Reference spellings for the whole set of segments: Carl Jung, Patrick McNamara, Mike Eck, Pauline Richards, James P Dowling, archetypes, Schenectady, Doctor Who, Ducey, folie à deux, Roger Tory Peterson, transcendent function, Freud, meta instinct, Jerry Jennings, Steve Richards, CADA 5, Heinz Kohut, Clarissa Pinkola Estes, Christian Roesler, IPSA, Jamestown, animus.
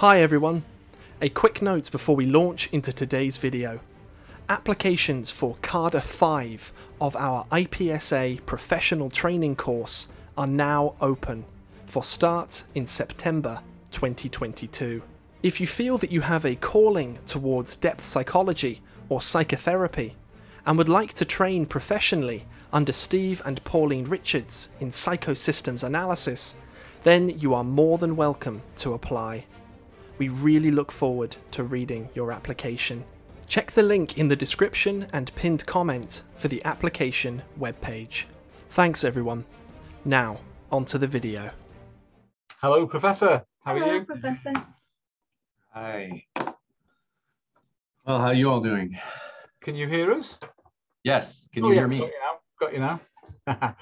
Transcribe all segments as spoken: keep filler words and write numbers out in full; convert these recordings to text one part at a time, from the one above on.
Hi everyone, a quick note before we launch into today's video. Applications for CADA five of our I P S A professional training course are now open for start in September twenty twenty-two. If you feel that you have a calling towards depth psychology or psychotherapy and would like to train professionally under Steve and Pauline Richards in psychosystems analysis, then you are more than welcome to apply. We really look forward to reading your application. Check the link in the description and pinned comment for the application webpage. Thanks everyone. Now, onto the video. Hello Professor, how Hello, are you? Hello Professor. Hi. Well, how are you all doing? Can you hear us? Yes, can oh, you yeah, hear me? Got you now. Got you now.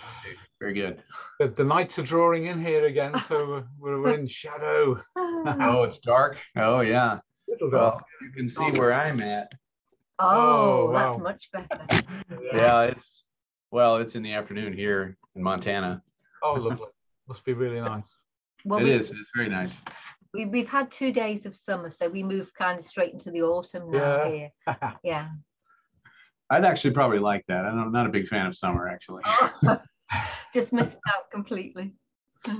Very good. The, the nights are drawing in here again, so we're, we're in shadow. Oh, it's dark. Oh, yeah. Little dark. Well, you can see where I'm at. Oh, oh wow. That's much better. Yeah, it's well, it's in the afternoon here in Montana. Oh, lovely. Must be really nice. Well, it we, is. It's very nice. We, we've had two days of summer, so we move kind of straight into the autumn now. Yeah. Here. Yeah. I'd actually probably like that. I'm not a big fan of summer, actually. Just missed out completely.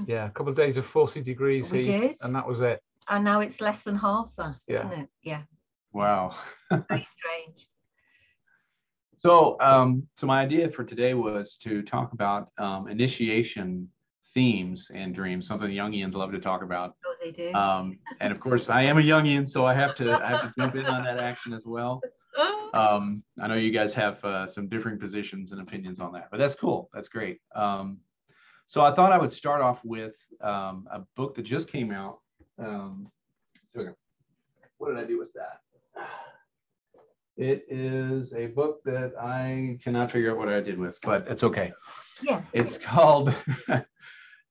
Yeah, a couple of days of forty degrees we heat, did. And that was it. And now it's less than half that, yeah. Isn't it? Yeah. Wow. Very strange. So, um, so my idea for today was to talk about um, initiation themes and dreams, something Jungians love to talk about. Oh, they do. Um, and of course, I am a Jungian, so I have to I have to jump in on that action as well. Um, I know you guys have uh, some differing positions and opinions on that, but that's cool. That's great. Um, so I thought I would start off with um, a book that just came out. Um, what did I do with that? It is a book that I cannot figure out what I did with, but it's okay. Yeah. It's called.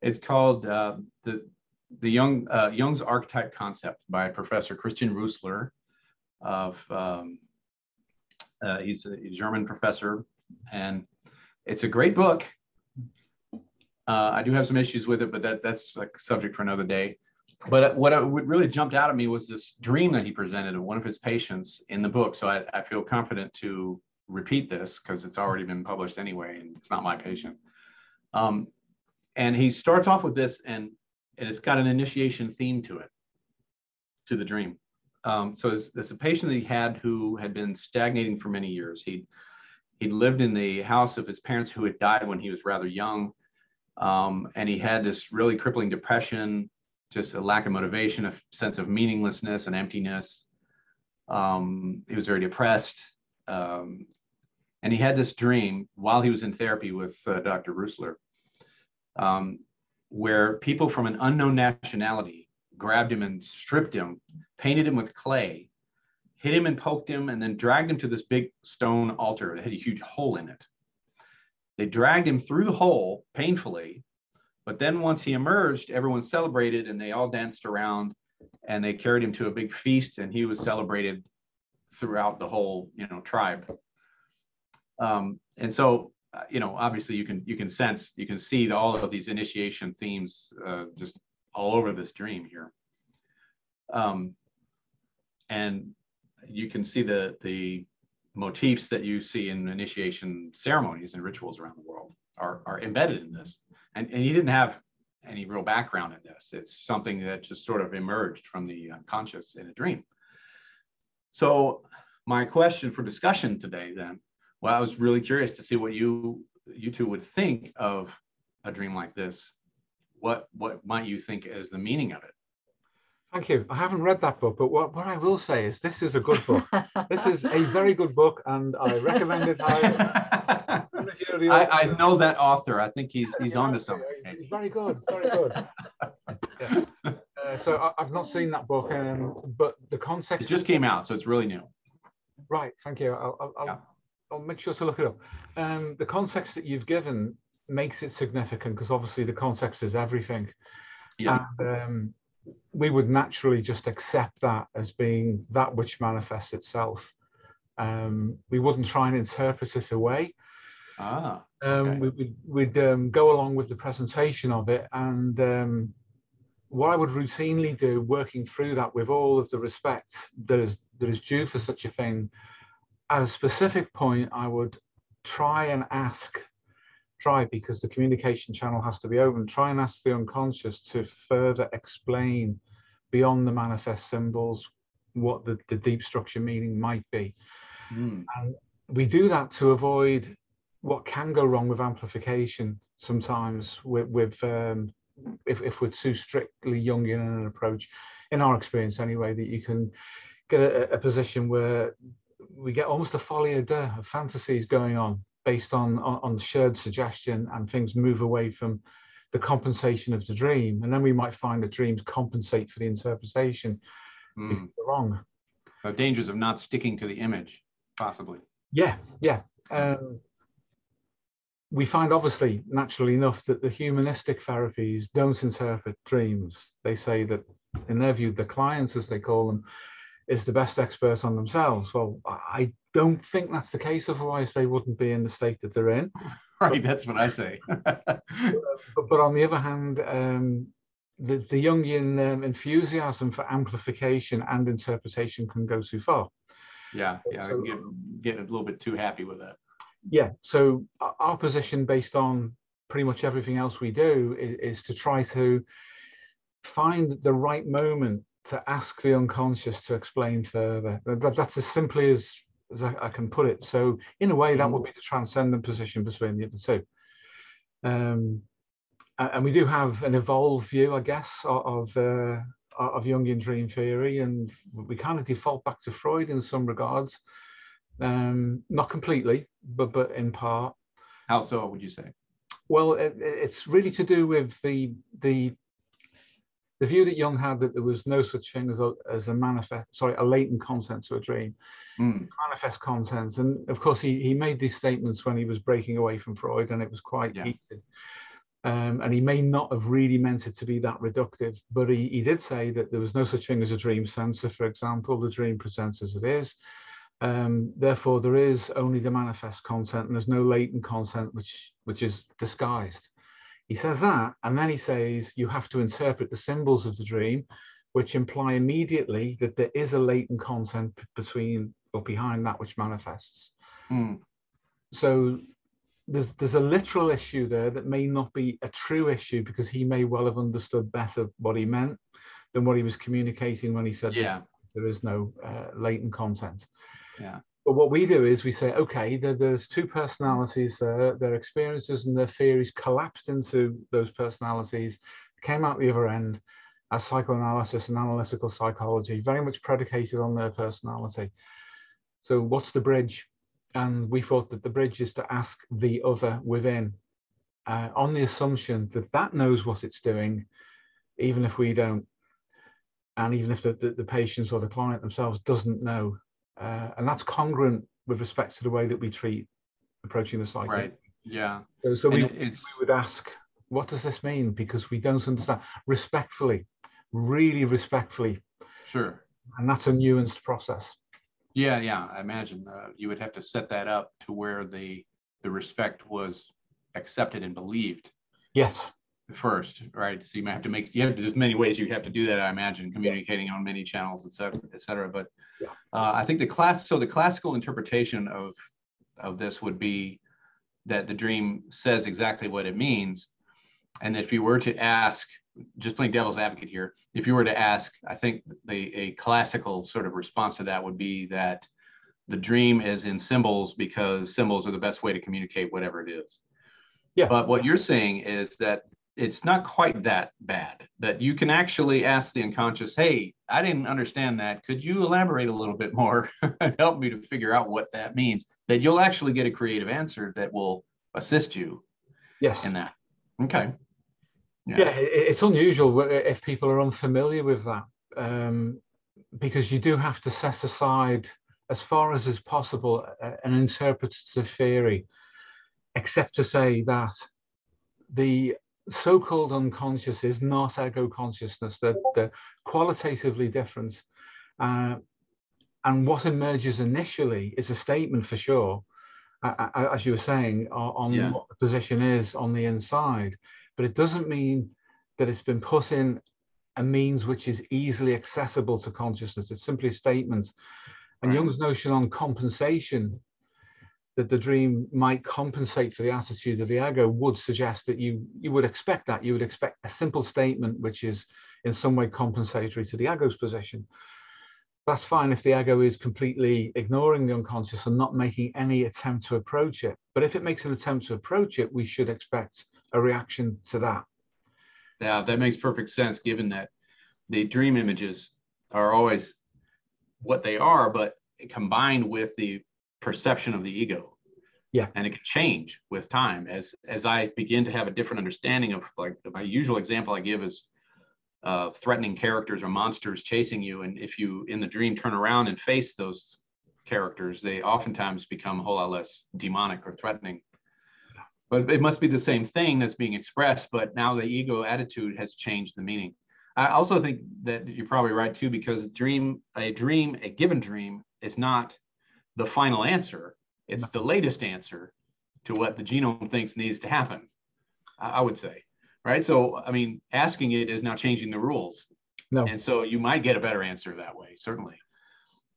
it's called uh, the the Jung uh, Jung's Archetype Concept by Professor Christian Roesler of. Um, Uh, he's a German professor, and it's a great book. Uh, I do have some issues with it, but that, that's a subject for another day. But what, I, what really jumped out at me was this dream that he presented of one of his patients in the book. So I, I feel confident to repeat this because it's already been published anyway, and it's not my patient. Um, and he starts off with this, and, and it's got an initiation theme to it, to the dream. Um, so there's a patient that he had who had been stagnating for many years. He'd, he'd lived in the house of his parents who had died when he was rather young. Um, and he had this really crippling depression, just a lack of motivation, a sense of meaninglessness and emptiness. Um, he was very depressed. Um, and he had this dream while he was in therapy with uh, Doctor Roesler, um, where people from an unknown nationality grabbed him and stripped him, painted him with clay, hit him and poked him, and then dragged him to this big stone altar that had a huge hole in it. They dragged him through the hole painfully, but then once he emerged, everyone celebrated and they all danced around, and they carried him to a big feast, and he was celebrated throughout the whole, you know, tribe. Um, and so, uh, you know, obviously you can you can sense, you can see the, all of these initiation themes uh, just all over this dream here. Um, and you can see the, the motifs that you see in initiation ceremonies and rituals around the world are, are embedded in this. And, and he didn't have any real background in this. It's something that just sort of emerged from the unconscious in a dream. So my question for discussion today then, well, I was really curious to see what you, you two would think of a dream like this. What, what might you think is the meaning of it? Thank you. I haven't read that book, but what, what I will say is this is a good book. This is a very good book, and I recommend it. I, I, I know that author. I think he's, he's onto something. He's very good, very good. Yeah. Uh, so I, I've not seen that book, um, but the context... It just came out, so it's really new. Right, thank you. I'll, I'll, I'll, yeah. I'll make sure to look it up. Um, the context that you've given makes it significant, because obviously the context is everything. Yeah. And, um, we would naturally just accept that as being that which manifests itself. Um, we wouldn't try and interpret it away. Ah. Okay. Um, we, we'd we'd um, go along with the presentation of it, and um, what I would routinely do, working through that with all of the respect that is, that is due for such a thing, at a specific point, I would try and ask, try because the communication channel has to be open, try and ask the unconscious to further explain beyond the manifest symbols what the, the deep structure meaning might be. Mm. And we do that to avoid what can go wrong with amplification sometimes with, with um, if, if we're too strictly Jungian in an approach, in our experience anyway, that you can get a, a position where we get almost a folie à deux of fantasies going on based on, on, on shared suggestion, and things move away from the compensation of the dream. And then we might find that dreams compensate for the interpretation. Mm. If they're wrong. Uh, dangers of not sticking to the image, possibly. Yeah, yeah. Um, we find, obviously, naturally enough, that the humanistic therapies don't interpret dreams. They say that, in their view, the clients, as they call them, is the best expert on themselves. Well, I don't think that's the case, otherwise they wouldn't be in the state that they're in. Right, but, that's what I say. but, but on the other hand, um, the, the Jungian um, enthusiasm for amplification and interpretation can go too far. Yeah, yeah, so, get, get a little bit too happy with that. Yeah, so our position based on pretty much everything else we do is, is to try to find the right moment to ask the unconscious to explain further. That, that's as simply as, as I, I can put it. So in a way, that would be the transcendent position between the two. Um, and we do have an evolved view, I guess, of, uh, of Jungian dream theory. And we kind of default back to Freud in some regards. Um, not completely, but, but in part. How so, would you say? Well, it, it's really to do with the, the, The view that Jung had that there was no such thing as a, as a manifest, sorry, a latent content to a dream, mm. manifest content. And of course, he, he made these statements when he was breaking away from Freud, and it was quite yeah. heated. Um, and he may not have really meant it to be that reductive, but he, he did say that there was no such thing as a dream censor, for example. The dream presents as it is. Um, therefore, there is only the manifest content, and there's no latent content, which, which is disguised. He says that, and then he says you have to interpret the symbols of the dream, which imply immediately that there is a latent content between or behind that which manifests. Mm. So there's there's a literal issue there that may not be a true issue, because he may well have understood better what he meant than what he was communicating when he said yeah. there is no uh, latent content. Yeah. But what we do is we say, okay, there, there's two personalities, uh, their experiences and their theories collapsed into those personalities, came out the other end as psychoanalysis and analytical psychology, very much predicated on their personality. So what's the bridge? And we thought that the bridge is to ask the other within, uh, on the assumption that that knows what it's doing, even if we don't, and even if the, the, the patient or the client themselves doesn't know. Uh, and that's congruent with respect to the way that we treat approaching the psyche. Right. Yeah. So, so we, it's... we would ask, what does this mean? Because we don't understand. Respectfully, really respectfully. Sure. And that's a nuanced process. Yeah, yeah. I imagine uh, you would have to set that up to where the the respect was accepted and believed. Yes. First, right? So you might have to make, you have to, there's many ways you have to do that, I imagine, communicating on many channels, et cetera, et cetera. But yeah. uh, I think the class, so the classical interpretation of, of this would be that the dream says exactly what it means. And that if you were to ask, just playing devil's advocate here, if you were to ask, I think the, a classical sort of response to that would be that the dream is in symbols because symbols are the best way to communicate whatever it is. Yeah. But what you're saying is that it's not quite that bad, that you can actually ask the unconscious, hey, I didn't understand that. Could you elaborate a little bit more and help me to figure out what that means? That you'll actually get a creative answer that will assist you yes. in that. Okay. Yeah, yeah it's unusual if people are unfamiliar with that, um, because you do have to set aside, as far as is possible, an interpretative theory, except to say that the so-called unconscious is not ego consciousness. They're, they're qualitatively different, uh, and what emerges initially is a statement for sure, uh, as you were saying, on yeah. what the position is on the inside, but it doesn't mean that it's been put in a means which is easily accessible to consciousness. It's simply a statement. And right. Jung's notion on compensation, that the dream might compensate for the attitude of the ego, would suggest that you, you would expect that. You would expect a simple statement which is in some way compensatory to the ego's position. That's fine if the ego is completely ignoring the unconscious and not making any attempt to approach it. But if it makes an attempt to approach it, we should expect a reaction to that. Yeah, that makes perfect sense, given that the dream images are always what they are, but combined with the perception of the ego. Yeah. And it can change with time. As, as I begin to have a different understanding of, like, my usual example I give is Uh, threatening characters or monsters chasing you, and if you in the dream turn around and face those characters, they oftentimes become a whole lot less demonic or threatening. But it must be the same thing that's being expressed, but now the ego attitude has changed the meaning. I also think that you're probably right too, because dream a dream a given dream is not the final answer. It's the latest answer to what the genome thinks needs to happen, I, I would say. Right. So, I mean, asking it is not changing the rules. No. And so you might get a better answer that way, certainly.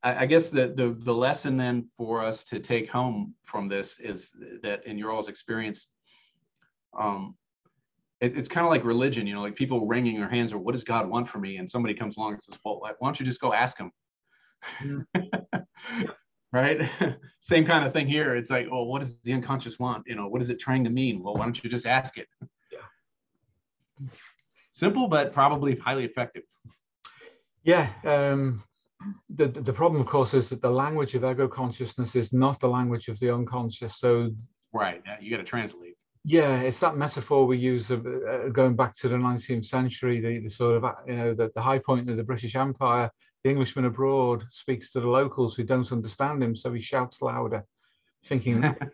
I, I guess the, the the lesson then for us to take home from this is that in your all's experience, um, it, it's kind of like religion, you know, like people wringing their hands, or what does God want for me? And somebody comes along and says, well, why don't you just go ask him? Mm. Right. Same kind of thing here. It's like, well, what does the unconscious want? You know, what is it trying to mean? Well, why don't you just ask it? Simple, but probably highly effective. Yeah. Um, the, the problem, of course, is that the language of ego consciousness is not the language of the unconscious. So, right. You got to translate. Yeah. It's that metaphor we use of, uh, going back to the nineteenth century, the, the sort of, you know, the, the high point of the British Empire, the Englishman abroad speaks to the locals who don't understand him. So he shouts louder, thinking that.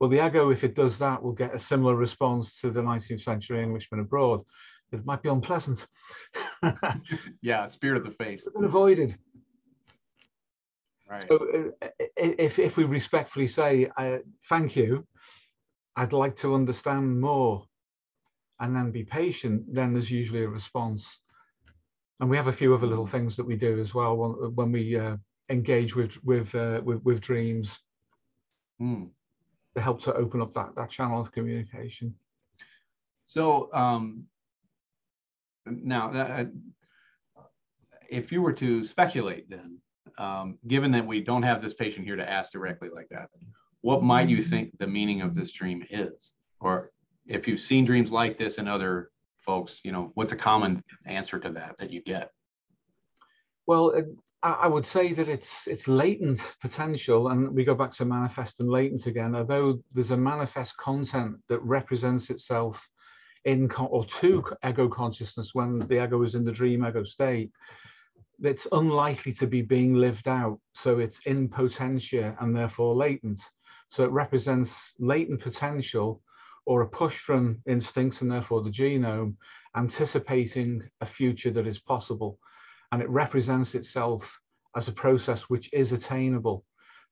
Well, the ego, if it does that, will get a similar response to the nineteenth century Englishman abroad. It might be unpleasant. Yeah, spirit of the face. It's been avoided. Right. So, if, if we respectfully say, uh, thank you, I'd like to understand more, and then be patient, then there's usually a response. And we have a few other little things that we do as well when, when we uh, engage with, with, uh, with, with dreams. Mm. To help to open up that, that channel of communication. So um, now, uh, if you were to speculate then, um, given that we don't have this patient here to ask directly like that, what might you think the meaning of this dream is? Or if you've seen dreams like this in other folks, you know, what's a common answer to that that you get? Well, uh, I would say that it's it's latent potential, and we go back to manifest and latent again. Although there's a manifest content that represents itself in con or to ego consciousness when the ego is in the dream ego state, that's unlikely to be being lived out. So it's in potentia and therefore latent. So it represents latent potential or a push from instincts and therefore the genome, anticipating a future that is possible. And it represents itself as a process which is attainable,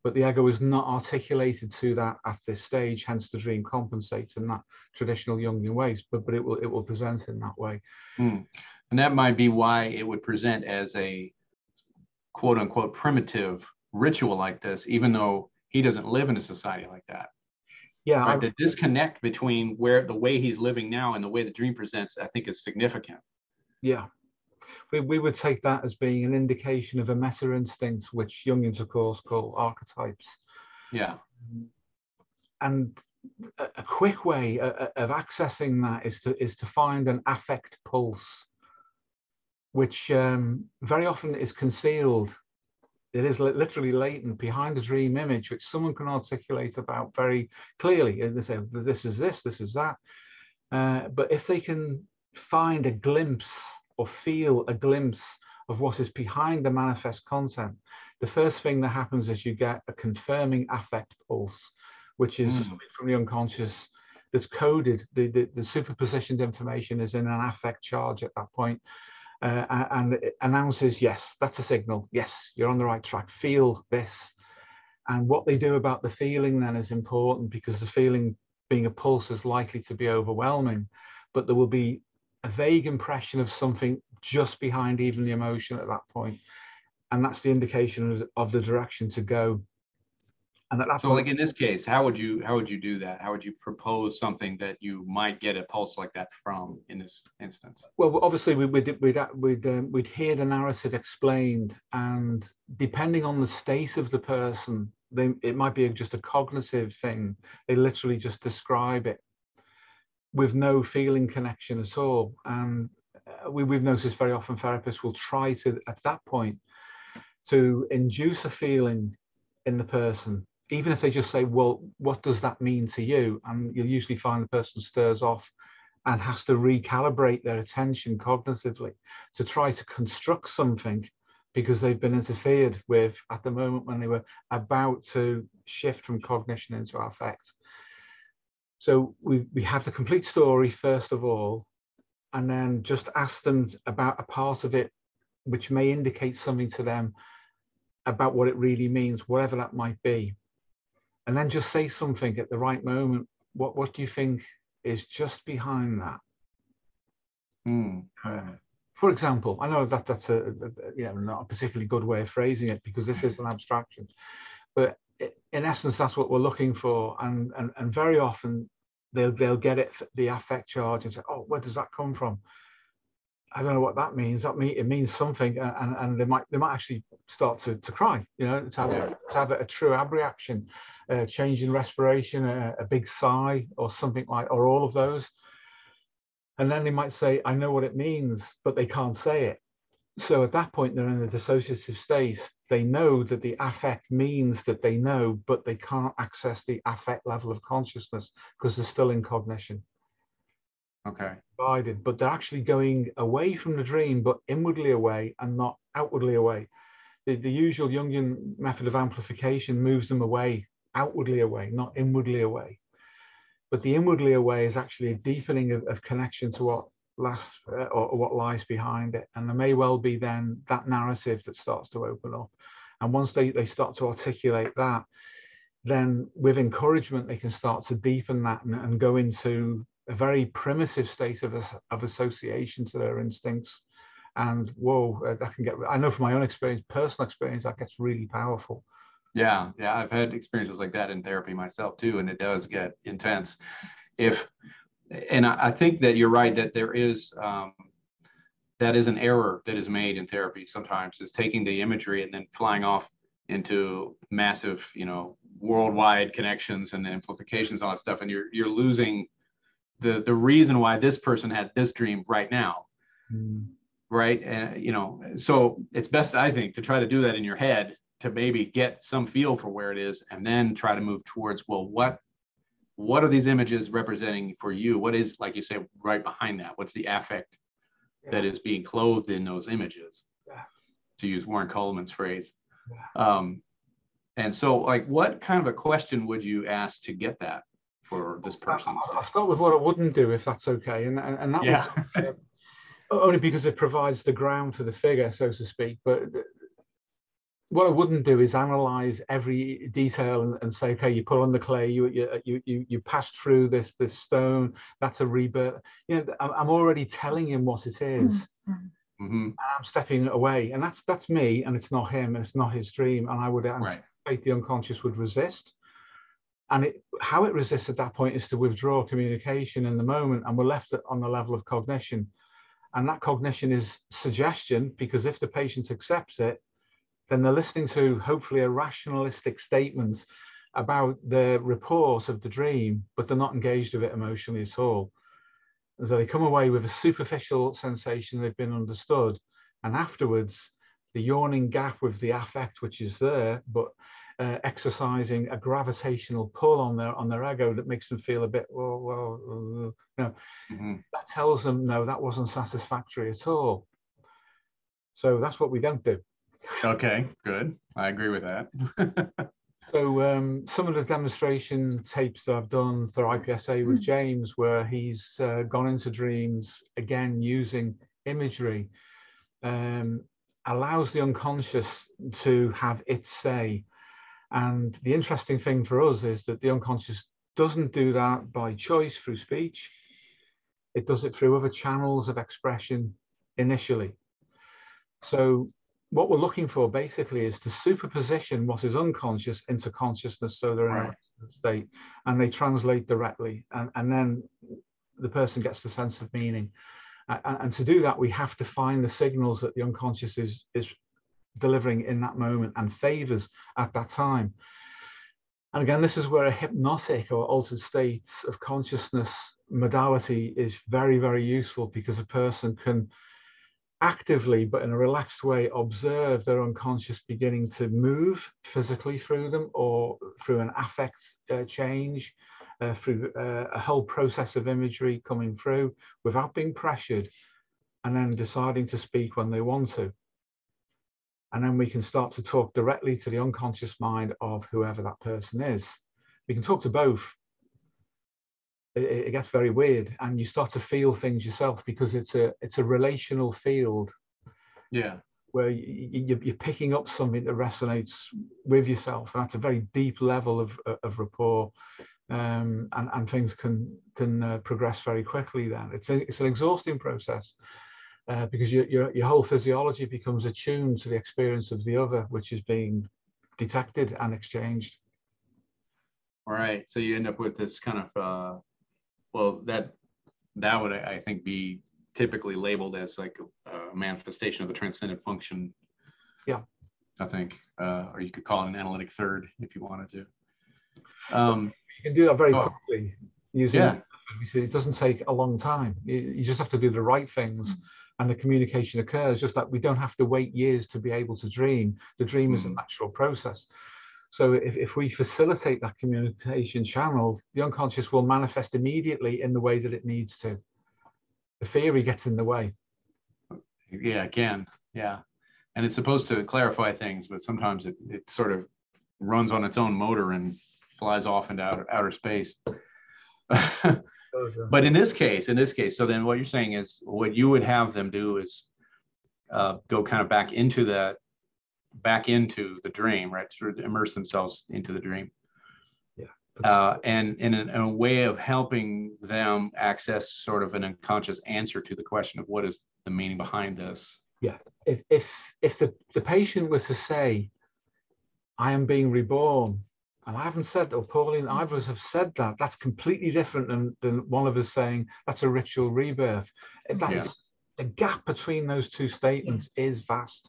but the ego is not articulated to that at this stage. Hence, the dream compensates in that traditional Jungian ways, but but it will it will present in that way. Mm. And that might be why it would present as a quote unquote primitive ritual like this, even though he doesn't live in a society like that. Yeah, right? I, the disconnect between where the way he's living now and the way the dream presents, I think, is significant. Yeah. We, we would take that as being an indication of a meta instinct, which Jungians, of course, call archetypes. Yeah. And a, a quick way of, of accessing that is to is to find an affect pulse, which um, very often is concealed. It is literally latent behind a dream image, which someone can articulate about very clearly. And they say, "This is this. This is that." Uh, but if they can find a glimpse, or feel a glimpse of what is behind the manifest content, the first thing that happens is you get a confirming affect pulse, which is mm. something from the unconscious that's coded. The, the, the superpositioned information is in an affect charge at that point, uh, and it announces, yes, that's a signal. Yes, you're on the right track. Feel this. And what they do about the feeling then is important, because the feeling being a pulse is likely to be overwhelming, but there will be a vague impression of something just behind even the emotion at that point. And that's the indication of the direction to go. And at that so point, like in this case, how would you how would you do that? How would you propose something that you might get a pulse like that from in this instance? Well, obviously we, we'd we'd we'd, um, we'd hear the narrative explained, and depending on the state of the person, they, it might be just a cognitive thing. They literally just describe it with no feeling connection at all. And we, we've noticed very often therapists will try to, at that point, to induce a feeling in the person, even if they just say, well, what does that mean to you? And you'll usually find the person stirs off and has to recalibrate their attention cognitively to try to construct something, because they've been interfered with at the moment when they were about to shift from cognition into affect. So we, we have the complete story first of all, and then just ask them about a part of it which may indicate something to them about what it really means, whatever that might be. And then just say something at the right moment. What, what do you think is just behind that? Mm. Uh, For example, I know that that's a, a you know, not a particularly good way of phrasing it, because this is an abstraction, but in essence that's what we're looking for. And and, and very often they'll they'll get it, the affect charge, and say, oh, where does that come from? I don't know what that means. That mean it means something, and and they might they might actually start to to cry. You know, to have, yeah. a, to have a true ab reaction, a change in respiration, a, a big sigh, or something like, or all of those. And then they might say, I know what it means, but they can't say it. So at that point, they're in a dissociative state. They know that the affect means that they know, but they can't access the affect level of consciousness because they're still in cognition. Okay. Divided, but they're actually going away from the dream, but inwardly away and not outwardly away. The, the usual Jungian method of amplification moves them away, outwardly away, not inwardly away. But the inwardly away is actually a deepening of, of connection to what lasts, uh, or, or what lies behind it. And there may well be then that narrative that starts to open up. And once they, they start to articulate that, then with encouragement, they can start to deepen that and, and go into a very primitive state of, of association to their instincts. And whoa, uh, that can get, I know from my own experience, personal experience, that gets really powerful. Yeah, yeah, I've had experiences like that in therapy myself too, and it does get intense. If, and I, I think that you're right, that there is, um, that is an error that is made in therapy sometimes, is taking the imagery and then flying off into massive, you know, worldwide connections and amplifications and all that stuff, and you're you're losing the the reason why this person had this dream right now. Mm. Right, and you know, so it's best, I think, to try to do that in your head, to maybe get some feel for where it is, and then try to move towards, well, what what are these images representing for you? What is, like you say, right behind that? What's the affect yeah. that is being clothed in those images? Yeah. To use Warren Coleman's phrase. Yeah. Um, and so, like, what kind of a question would you ask to get that for this person? I'll, I'll start with what I wouldn't do, if that's okay. And, and, and that yeah. was, uh, only because it provides the ground for the figure, so to speak. But what I wouldn't do is analyze every detail and, and say, okay, you put on the clay, you you you you pass through this this stone, that's a rebirth. You know, I'm already telling him what it is. Mm-hmm. And I'm stepping away, and that's that's me, and it's not him, and it's not his dream. And I would anticipate right. the unconscious would resist, and it, how it resists at that point is to withdraw communication in the moment, and we're left on the level of cognition, and that cognition is suggestion, because if the patient accepts it, then they're listening to hopefully a rationalistic statement about the report of the dream, but they're not engaged with it emotionally at all. And so they come away with a superficial sensation they've been understood. And afterwards, the yawning gap with the affect, which is there, but uh, exercising a gravitational pull on their on their ego that makes them feel a bit, well, well, you know, mm-hmm. that tells them, no, that wasn't satisfactory at all. So that's what we don't do. Okay, good. I agree with that. So um, some of the demonstration tapes that I've done for I P S A with James, where he's uh, gone into dreams, again, using imagery, um, allows the unconscious to have its say. And the interesting thing for us is that the unconscious doesn't do that by choice through speech. It does it through other channels of expression, initially. So what we're looking for basically is to superposition what is unconscious into consciousness, so they're right. in a state, and they translate directly, and, and then the person gets the sense of meaning. And, and to do that, we have to find the signals that the unconscious is, is delivering in that moment and favors at that time. And again, this is where a hypnotic or altered states of consciousness modality is very, very useful, because a person can actively, but in a relaxed way, observe their unconscious beginning to move physically through them, or through an affect uh, change, uh, through uh, a whole process of imagery coming through without being pressured, and then deciding to speak when they want to. And then we can start to talk directly to the unconscious mind of whoever that person is. We can talk to both. It, it gets very weird, and you start to feel things yourself, because it's a it's a relational field. Yeah. Where you, you're picking up something that resonates with yourself. And that's a very deep level of of rapport, um, and and things can can uh, progress very quickly. Then it's a, it's an exhausting process. Uh, because your, your, your whole physiology becomes attuned to the experience of the other, which is being detected and exchanged. All right. So you end up with this kind of, uh, well, that that would, I think, be typically labeled as like a manifestation of a transcendent function. Yeah. I think, uh, or you could call it an analytic third if you wanted to. Um, you can do that very oh, quickly using yeah. It doesn't take a long time. You, you just have to do the right things. And the communication occurs, just that we don't have to wait years to be able to dream. The dream mm. is a natural process. So if, if we facilitate that communication channel, the unconscious will manifest immediately in the way that it needs to. The theory gets in the way. Yeah, it can. Yeah. And it's supposed to clarify things, but sometimes it, it sort of runs on its own motor and flies off into outer, outer space. But in this case, in this case, so then what you're saying is what you would have them do is uh, go kind of back into that, back into the dream, right? Sort of immerse themselves into the dream. Yeah. Uh, and in a, a way of helping them access sort of an unconscious answer to the question of what is the meaning behind this. Yeah. If, if, if the, the patient was to say, I am being reborn, and I haven't said, or Pauline, either of us have said that, that's completely different than, than one of us saying that's a ritual rebirth. That yeah. is, the gap between those two statements is vast.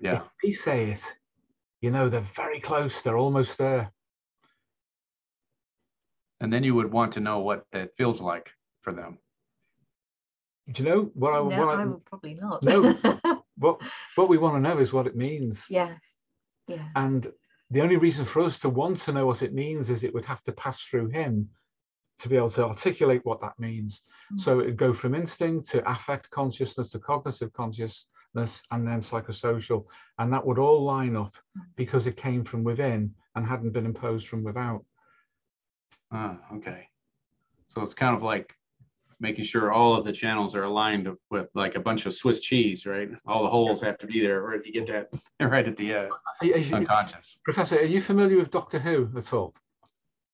Yeah. If they say it, you know, they're very close, they're almost there. And then you would want to know what that feels like for them. Do you know what I would no, want? I would probably not. No, what, what we want to know is what it means. Yes. Yeah. And the only reason for us to want to know what it means is it would have to pass through him to be able to articulate what that means. Mm-hmm. So it'd go from instinct to affect consciousness to cognitive consciousness and then psychosocial. And that would all line up because it came from within and hadn't been imposed from without. Ah, okay. So it's kind of like making sure all of the channels are aligned with like a bunch of Swiss cheese, right? All the holes have to be there, or if you get that right at the uh, unconscious. Professor, are you familiar with Doctor Who at all?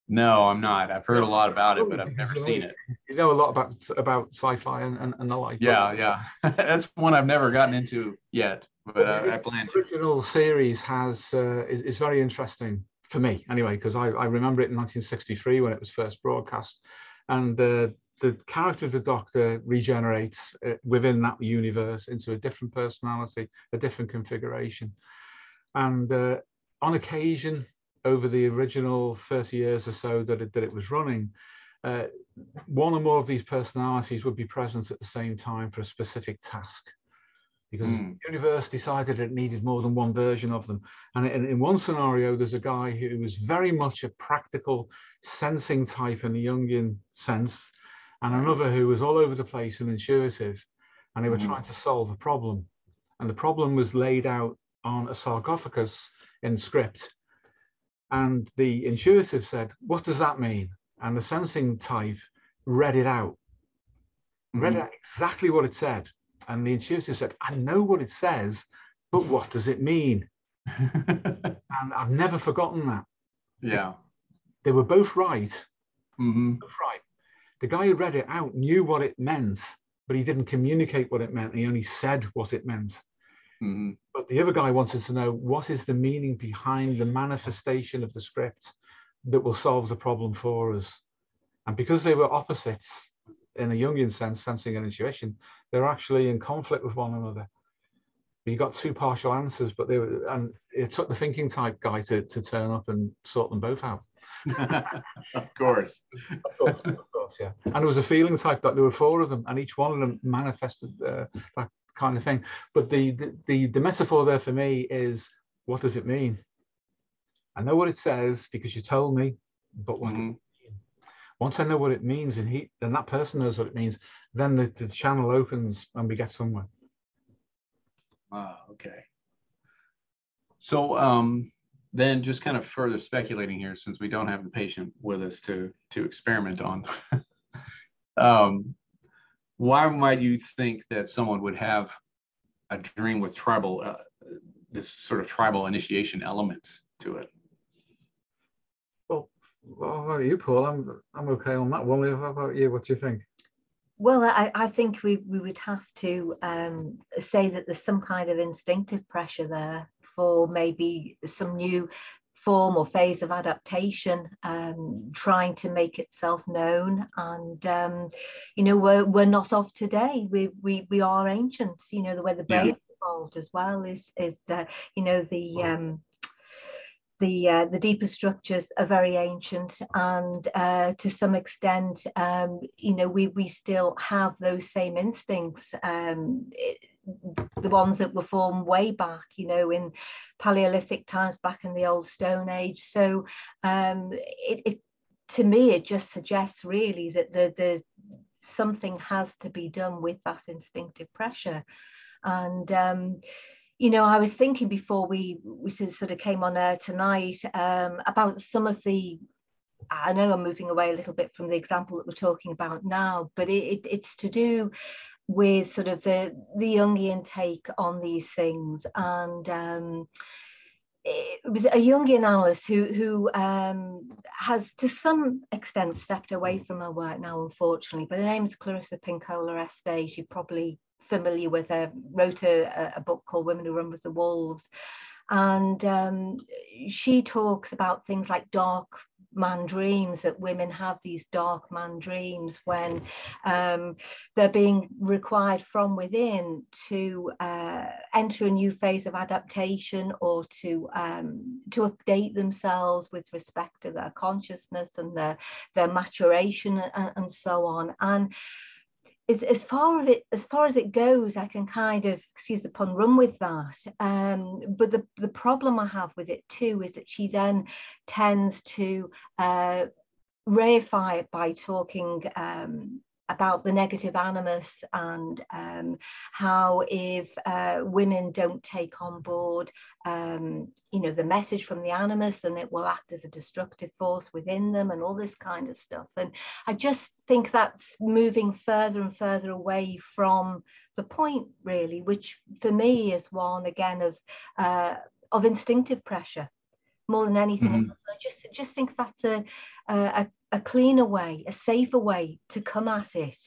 No, I'm not. I've heard a lot about it, but I've never seen it. You know a lot about about sci-fi and, and, and the like. Yeah, yeah. That's one I've never gotten into yet, but uh, I plan to. The original series has, uh, is, is very interesting for me, anyway, because I, I remember it in nineteen sixty-three when it was first broadcast. And uh, the character of the Doctor regenerates uh, within that universe into a different personality, a different configuration. And uh, on occasion, over the original thirty years or so that it, that it was running, uh, one or more of these personalities would be present at the same time for a specific task, because mm. the universe decided it needed more than one version of them. And in, in one scenario, there's a guy who was very much a practical sensing type in the Jungian sense, and another who was all over the place and intuitive, and they were mm. trying to solve a problem. And the problem was laid out on a sarcophagus in script. And the intuitive said, what does that mean? And the sensing type read it out, mm. read out exactly what it said. And the intuitive said, I know what it says, but what does it mean? And I've never forgotten that. Yeah. They, they were both right, mm-hmm. both right. The guy who read it out knew what it meant, but he didn't communicate what it meant. He only said what it meant. Mm-hmm. But the other guy wanted to know, what is the meaning behind the manifestation of the script that will solve the problem for us? And because they were opposites in a Jungian sense, sensing and intuition, they're actually in conflict with one another. You got two partial answers, but they were, and it took the thinking type guy to, to turn up and sort them both out. Of course. Of course, of course, yeah. And there was a feeling type that there were four of them, and each one of them manifested uh, that kind of thing. But the, the, the, the metaphor there for me is, what does it mean? I know what it says because you told me, but what mm-hmm. does it mean? Once I know what it means, and, he, and that person knows what it means, then the, the channel opens and we get somewhere. Wow, okay. So um, then just kind of further speculating here, since we don't have the patient with us to, to experiment on, um, why might you think that someone would have a dream with tribal, uh, this sort of tribal initiation elements to it? Well, well how about you, Paul? I'm, I'm okay on that one. How about you? What do you think? Well, I, I think we, we would have to um, say that there's some kind of instinctive pressure there for maybe some new form or phase of adaptation, um, trying to make itself known. And, um, you know, we're, we're not of today. We, we, we are ancient. You know, the way the brain yeah. evolved as well is, is uh, you know, the... Um, The, uh, the deeper structures are very ancient, and uh, to some extent, um, you know, we, we still have those same instincts, um, it, the ones that were formed way back, you know, in Paleolithic times, back in the old Stone Age. So um, it, it, to me, it just suggests really that the, the something has to be done with that instinctive pressure. And um, you know, I was thinking before we, we sort of came on air tonight um, about some of the, I know I'm moving away a little bit from the example that we're talking about now, but it, it, it's to do with sort of the, the Jungian take on these things. And um, it was a Jungian analyst who, who um, has to some extent stepped away from her work now, unfortunately, but her name's Clarissa Pinkola Estes. You probably familiar with her, wrote a, a book called Women Who Run with the Wolves. And um, she talks about things like dark man dreams, that women have these dark man dreams when um, they're being required from within to uh, enter a new phase of adaptation, or to um, to update themselves with respect to their consciousness and their, their maturation and, and so on. And as far as it as far as it goes, I can kind of, excuse the pun, run with that. Um, but the, the problem I have with it too is that she then tends to uh, reify it by talking um, about the negative animus, and um, how if uh, women don't take on board, um, you know, the message from the animus, then it will act as a destructive force within them, and all this kind of stuff. And I just think that's moving further and further away from the point, really, which for me is one again of uh, of instinctive pressure more than anything mm-hmm. else. I just just think that's a, a a cleaner way, a safer way to come at it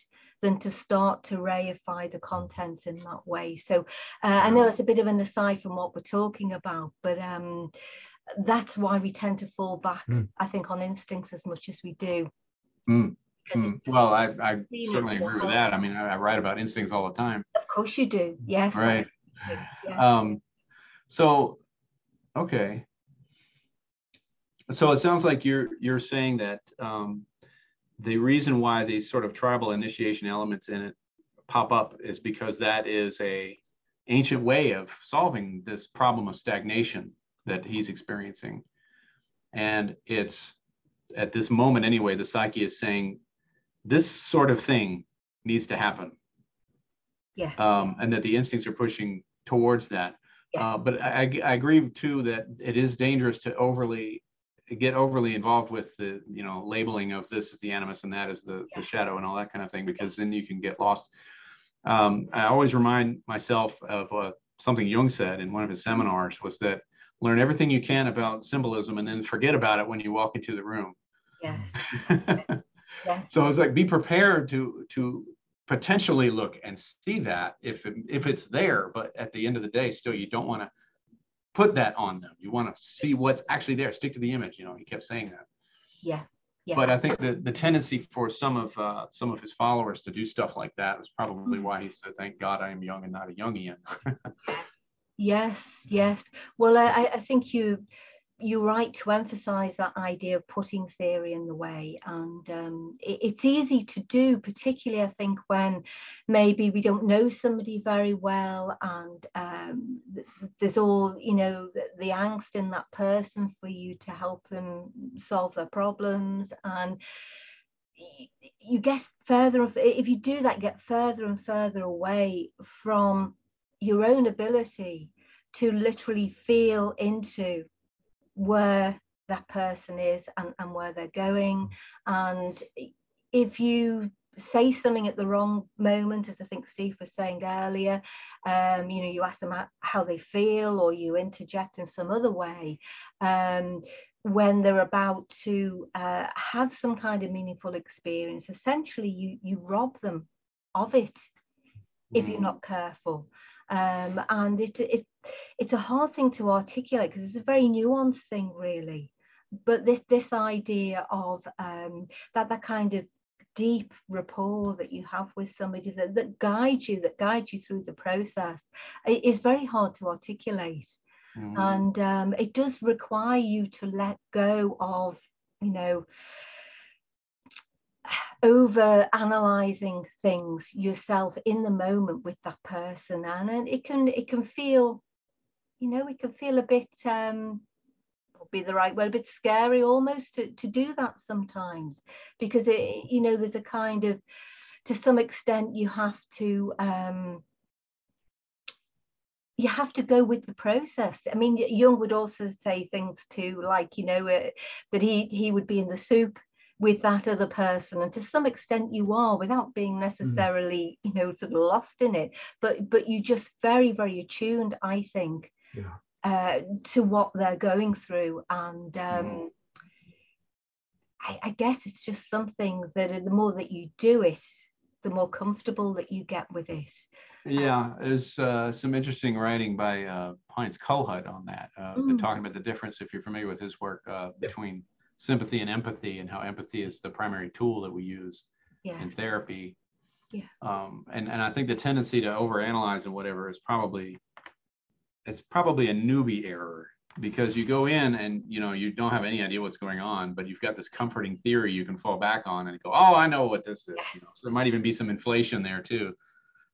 than to start to reify the contents in that way. So uh, I know it's a bit of an aside from what we're talking about, but um, that's why we tend to fall back, mm. I think, on instincts as much as we do. Mm. Mm. Well, I, I certainly agree with that. I mean, I, I write about instincts all the time. Of course you do. Yes. Right. Yes. Um, so, okay. So it sounds like you're you're saying that um, the reason why these sort of tribal initiation elements in it pop up is because that is an ancient way of solving this problem of stagnation that he's experiencing. And it's at this moment anyway, the psyche is saying this sort of thing needs to happen. Yeah. Um, and that the instincts are pushing towards that. Yeah. Uh, but I, I agree too that it is dangerous to overly get overly involved with the, you know, labeling of this is the animus and that is the, yeah. the shadow and all that kind of thing, because then you can get lost. Um, I always remind myself of uh, something Jung said in one of his seminars, was that learn everything you can about symbolism and then forget about it when you walk into the room. Yes. yes. So it's like, be prepared to, to potentially look and see that if, it, if it's there, but at the end of the day, still, you don't want to put that on them. You want to see what's actually there, stick to the image. You know, he kept saying that. Yeah. Yeah. But I think the, the tendency for some of uh, some of his followers to do stuff like that was probably why he said, thank God I am young and not a Jungian. Yes, yes. Well, I, I think you, you're right to emphasize that idea of putting theory in the way. And um, it, it's easy to do, particularly, I think, when maybe we don't know somebody very well and um, there's all, you know, the, the angst in that person for you to help them solve their problems. And you get further, if you do that, get further and further away from your own ability to literally feel into where that person is and, and where they're going. And if you say something at the wrong moment, as I think Steve was saying earlier, um, you know, you ask them how they feel or you interject in some other way um, when they're about to uh, have some kind of meaningful experience, essentially you, you rob them of it if you're not careful. Um, and it, it, it's a hard thing to articulate because it's a very nuanced thing, really. But this this idea of um, that that kind of deep rapport that you have with somebody that, that guides you, that guides you through the process, it is very hard to articulate. Mm-hmm. And um, it does require you to let go of, you know, over analyzing things yourself in the moment with that person. And, and it can it can feel, you know, it can feel a bit um would be the right word, a bit scary almost to, to do that sometimes, because it, you know, there's a kind of, to some extent you have to um you have to go with the process. I mean, Jung would also say things too, like, you know, uh, that he he would be in the soup with that other person, and to some extent you are, without being necessarily, you know, sort of lost in it, but but you're just very, very attuned, I think, yeah. uh, to what they're going through. And um, mm. I, I guess it's just something that the more that you do it, the more comfortable that you get with it. Yeah, there's uh, some interesting writing by uh, Heinz Kohut on that, uh, mm. talking about the difference, if you're familiar with his work, uh, between sympathy and empathy, and how empathy is the primary tool that we use yeah. in therapy. Yeah. Um, and, and I think the tendency to overanalyze and whatever is probably, it's probably a newbie error, because you go in and, you know, you don't have any idea what's going on, but you've got this comforting theory you can fall back on and go, oh, I know what this is. Yes. You know, so there might even be some inflation there too,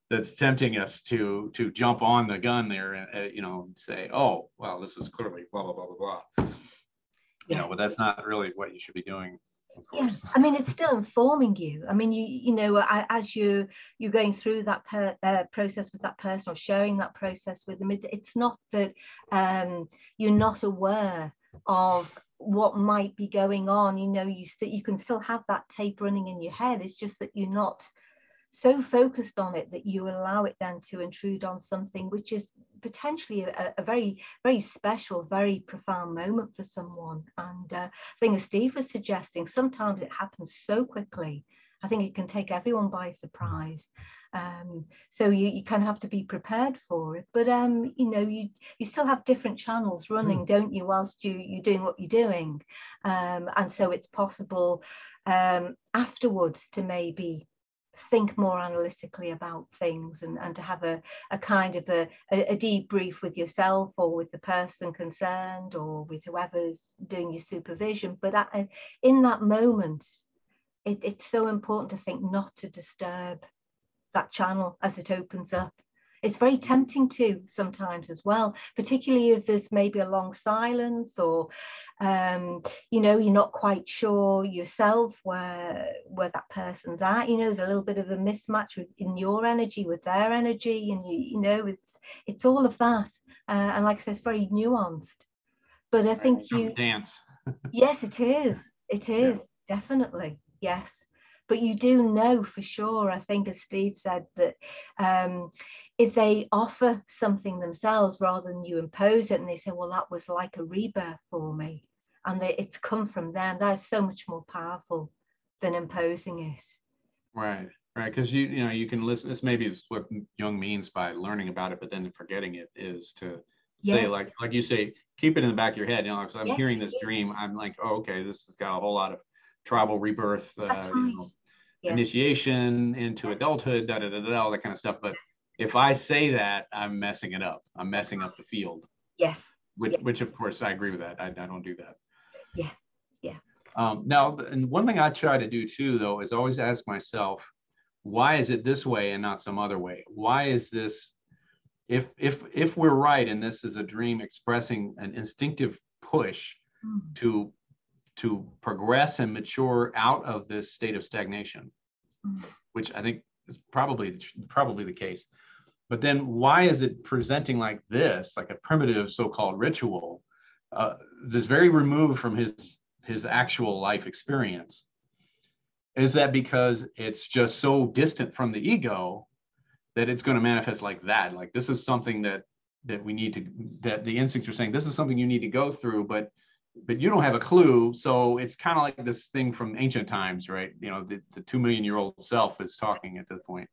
that's tempting us to, to jump on the gun there and, uh, you know, say, oh, well, this is clearly blah, blah, blah, blah, blah. You know, but that's not really what you should be doing, of course. Yeah. I mean, it's still informing you. I mean, you you know, I, as you, you're going through that per, uh, process with that person, or sharing that process with them, it, it's not that um, you're not aware of what might be going on. You know, you, st you can still have that tape running in your head. It's just that you're not so focused on it that you allow it then to intrude on something which is potentially a, a very, very special, very profound moment for someone. And uh, I think, as Steve was suggesting, sometimes it happens so quickly. I think it can take everyone by surprise. Um, so you, you kind of have to be prepared for it. But, um, you know, you, you still have different channels running, mm. don't you, whilst you, you're doing what you're doing. Um, and so it's possible um, afterwards to maybe think more analytically about things, and, and to have a, a kind of a, a debrief with yourself or with the person concerned or with whoever's doing your supervision. But at, in that moment, it, it's so important, to think, not to disturb that channel as it opens up. It's very tempting to sometimes as well, particularly if there's maybe a long silence, or, um, you know, you're not quite sure yourself where, where that person's at. You know, there's a little bit of a mismatch with, in your energy with their energy. And, you, you know, it's it's all of that. Uh, and like I said, it's very nuanced. But I think you... dance. Yes, it is. It is. Yeah. Definitely. Yes. But you do know for sure, I think, as Steve said, that um, if they offer something themselves rather than you impose it, and they say, well, that was like a rebirth for me, and they, it's come from them, that is so much more powerful than imposing it. Right, right? Because you you know you can listen. This maybe is what Jung means by learning about it, but then forgetting it is to yeah. say like like you say, keep it in the back of your head. You know, because I'm yes, hearing this yeah. dream, I'm like, oh, okay, this has got a whole lot of tribal rebirth, uh, right. you know, yeah. initiation into yeah. adulthood, da da da da, all that kind of stuff. But if I say that, I'm messing it up. I'm messing up the field. Yes. Which, yeah. which of course, I agree with that. I, I don't do that. Yeah. Yeah. Um, now, and one thing I try to do too, though, is always ask myself, why is it this way and not some other way? Why is this? If if if we're right, and this is a dream expressing an instinctive push mm. to to progress and mature out of this state of stagnation, mm. which I think is probably probably the case. But then, why is it presenting like this, like a primitive so-called ritual, uh, that's very removed from his his actual life experience? Is that because it's just so distant from the ego that it's going to manifest like that? Like this is something that that we need to, that the instincts are saying, this is something you need to go through, but but you don't have a clue. So it's kind of like this thing from ancient times, right? You know, the, the two million year old self is talking at this point.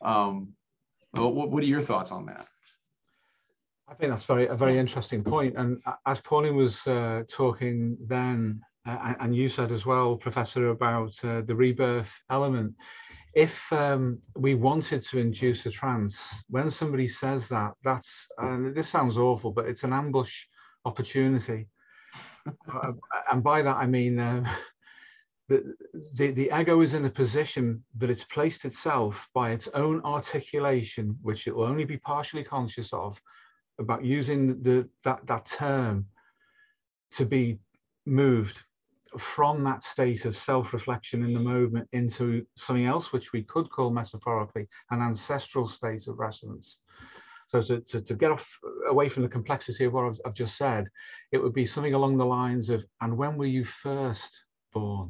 Um, What, what are your thoughts on that? I think that's very a very interesting point. And as Pauline was uh, talking then, uh, and you said as well, Professor, about uh, the rebirth element, if um, we wanted to induce a trance, when somebody says that, that's, and this sounds awful, but it's an ambush opportunity. uh, and by that, I mean, uh, The, the, the ego is in a position that it's placed itself by its own articulation, which it will only be partially conscious of, about using the, that, that term to be moved from that state of self-reflection in the moment into something else, which we could call metaphorically an ancestral state of resonance. So to, to, to get off away from the complexity of what I've, I've just said, it would be something along the lines of, and when were you first born?